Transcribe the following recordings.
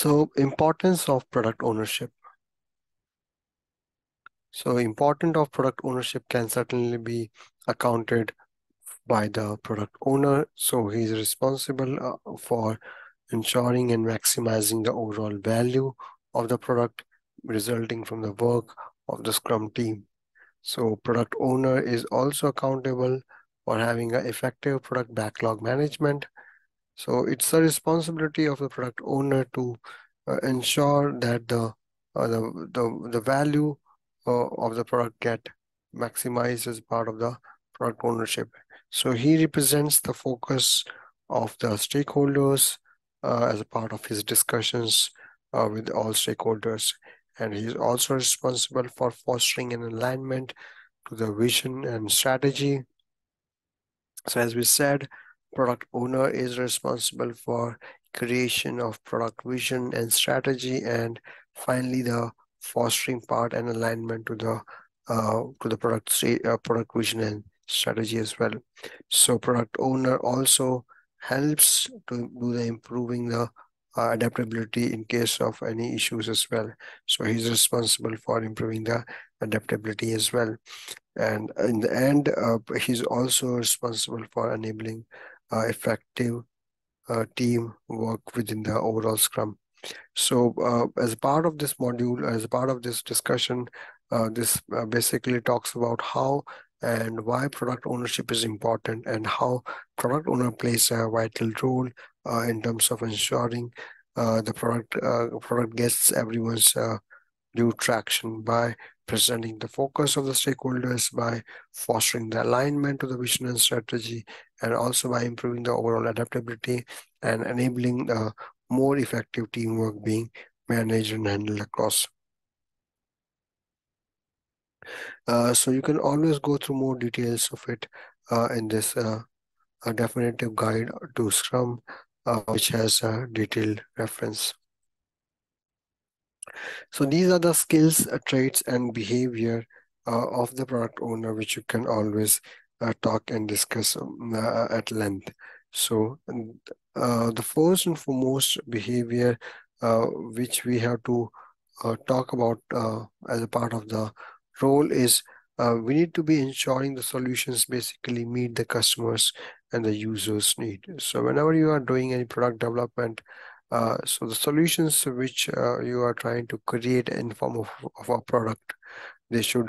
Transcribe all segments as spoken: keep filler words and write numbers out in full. So importance of product ownership. So importance of product ownership can certainly be accounted by the product owner. So he is responsible uh, for ensuring and maximizing the overall value of the product resulting from the work of the Scrum team. So product owner is also accountable for having an effective product backlog management. So it's the responsibility of the product owner to uh, ensure that the, uh, the, the, the value uh, of the product get maximized as part of the product ownership. So he represents the focus of the stakeholders uh, as a part of his discussions uh, with all stakeholders. And he is also responsible for fostering an alignment to the vision and strategy. So as we said, product owner is responsible for creation of product vision and strategy, and finally the fostering part and alignment to the uh, to the product uh, product vision and strategy as well. So product owner also helps to do the improving the Uh, adaptability in case of any issues as well. So he's responsible for improving the adaptability as well. And in the end, uh, he's also responsible for enabling uh, effective uh, team work within the overall Scrum. So uh, as part of this module, as part of this discussion, uh, this uh, basically talks about how and why product ownership is important and how product owner plays a vital role Uh, in terms of ensuring uh, the product uh, product gets everyone's uh, due traction by presenting the focus of the stakeholders, by fostering the alignment to the vision and strategy, and also by improving the overall adaptability and enabling the more effective teamwork being managed and handled across. Uh, so you can always go through more details of it uh, in this uh, definitive guide to Scrum, Uh, which has a detailed reference. So these are the skills, uh, traits, and behavior uh, of the product owner, which you can always uh, talk and discuss um, uh, at length. So uh, the first and foremost behavior uh, which we have to uh, talk about uh, as a part of the role is uh, we need to be ensuring the solutions basically meet the customers' and the users need. So whenever you are doing any product development, uh, so the solutions which uh, you are trying to create in form of, of a product, they should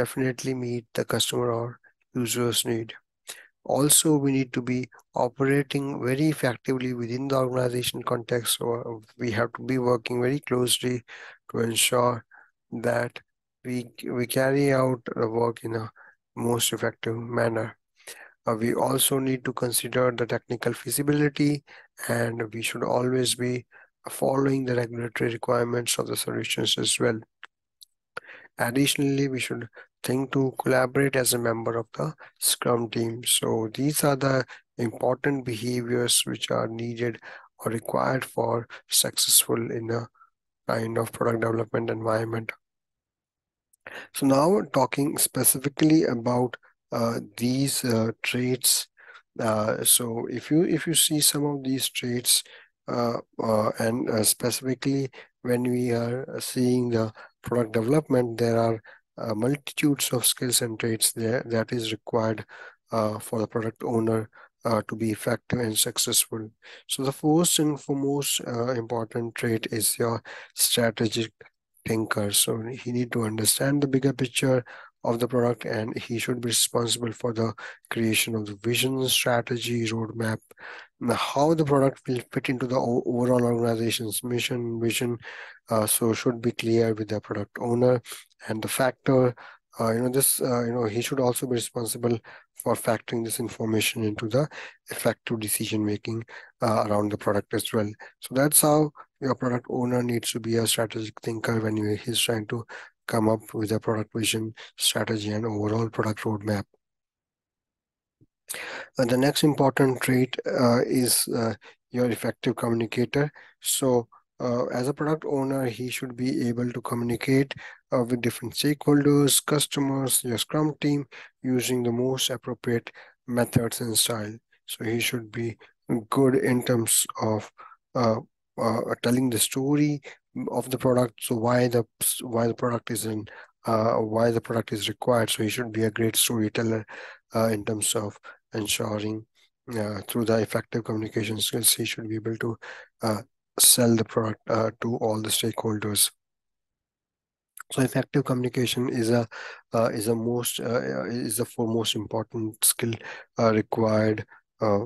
definitely meet the customer or users need. Also, we need to be operating very effectively within the organization context. So we have to be working very closely to ensure that we, we carry out the work in a most effective manner. Uh, we also need to consider the technical feasibility, and we should always be following the regulatory requirements of the solutions as well. Additionally, we should think to collaborate as a member of the Scrum team. So these are the important behaviors which are needed or required for successful in a kind of product development environment. So now talking specifically about Uh, these uh, traits. Uh, so if you if you see some of these traits, uh, uh, and uh, specifically when we are seeing the product development, there are uh, multitudes of skills and traits there that is required uh, for the product owner uh, to be effective and successful. So the first and foremost uh, important trait is your strategic thinker. So he need to understand the bigger picture of the product, and he should be responsible for the creation of the vision, strategy, roadmap, how the product will fit into the overall organization's mission, vision. Uh, so should be clear with the product owner, and the factor, uh, you know, this, uh, you know, he should also be responsible for factoring this information into the effective decision making uh, around the product as well. So that's how your product owner needs to be a strategic thinker when he's trying to come up with a product vision, strategy, and overall product roadmap. And the next important trait uh, is uh, your effective communicator. So uh, as a product owner, he should be able to communicate uh, with different stakeholders, customers, your Scrum team, using the most appropriate methods and style. So he should be good in terms of uh, uh, telling the story of the product. So why the why the product is in uh, why the product is required. So he should be a great storyteller uh, in terms of ensuring uh, through the effective communication skills he should be able to uh, sell the product uh, to all the stakeholders. So effective communication is a uh, is a most uh, is the foremost important skill uh, required uh,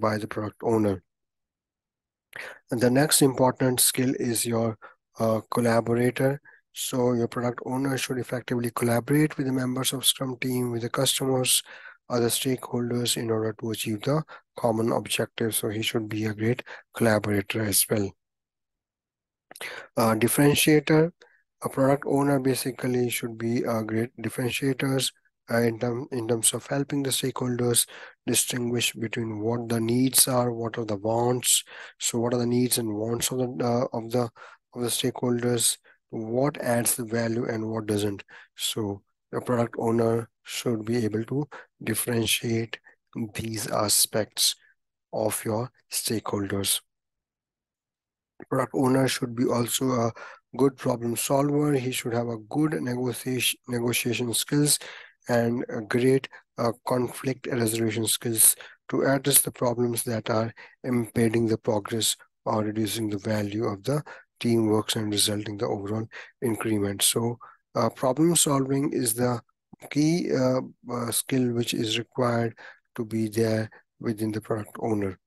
by the product owner. And the next important skill is your uh, collaborator. So your product owner should effectively collaborate with the members of Scrum team, with the customers, other stakeholders in order to achieve the common objective. So he should be a great collaborator as well. Uh, differentiator. A product owner basically should be a great differentiators uh, in, term, in terms of helping the stakeholders distinguish between what the needs are, what are the wants. So what are the needs and wants of the uh, of the of the stakeholders? What adds the value and what doesn't? So the product owner should be able to differentiate these aspects of your stakeholders. Product owner should be also a good problem solver. He should have a good negotiation negotiation skills and a great uh, conflict resolution skills to address the problems that are impeding the progress or reducing the value of the teamwork and resulting in the overall increment. So uh, problem solving is the key uh, uh, skill which is required to be there within the product owner.